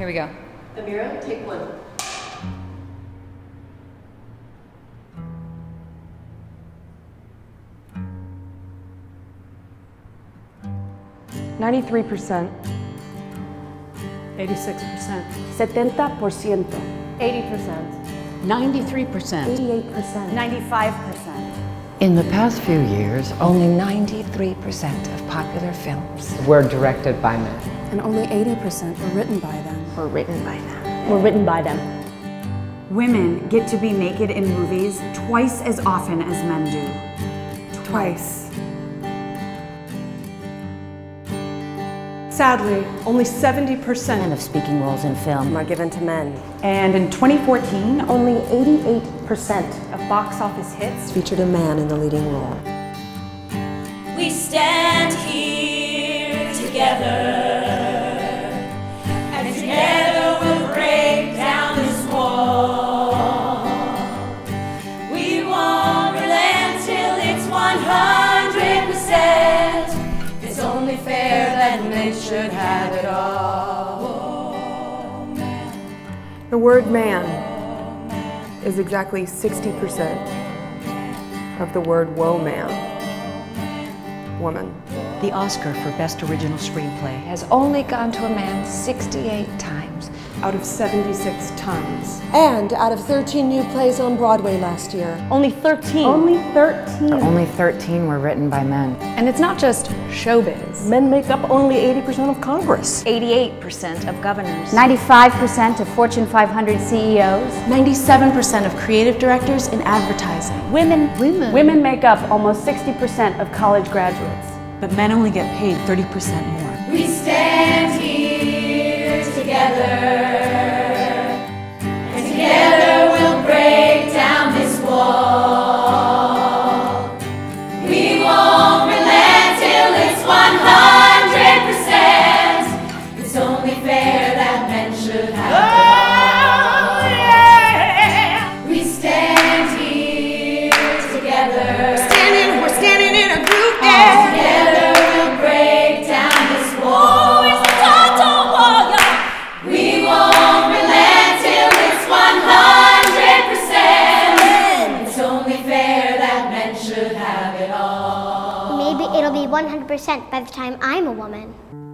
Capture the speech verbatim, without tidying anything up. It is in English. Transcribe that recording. Here we go. Amira, take one. ninety-three percent. eighty-six percent. seventy percent. eighty percent. ninety-three percent. eighty-eight percent. ninety-five percent. In the past few years, only ninety-three percent of popular films were directed by men. And only eighty percent were written by them. Were written by them. Were written by them. Women get to be naked in movies twice as often as men do. Twice. Sadly, only seventy percent of speaking roles in film are given to men. And in twenty fourteen, only eighty-eight percent of box office hits featured a man in the leading role. We stand here together, and together we'll break down this wall. We won't relent till it's one hundred percent. It's only fair that men should have it all. The word man is exactly sixty percent of the word woe man, woman. The Oscar for Best Original Screenplay has only gone to a man sixty-eight times out of seventy-six times. And out of thirteen new plays on Broadway last year. Only thirteen. Only thirteen. Only thirteen were written by men. And it's not just showbiz. Men make up only eighty percent of Congress. eighty-eight percent of governors. ninety-five percent of Fortune five hundred C E Os. ninety-seven percent of creative directors in advertising. Women. Women. Women make up almost sixty percent of college graduates. But men only get paid thirty percent more. We stand here together. Maybe it'll be one hundred percent by the time I'm a woman.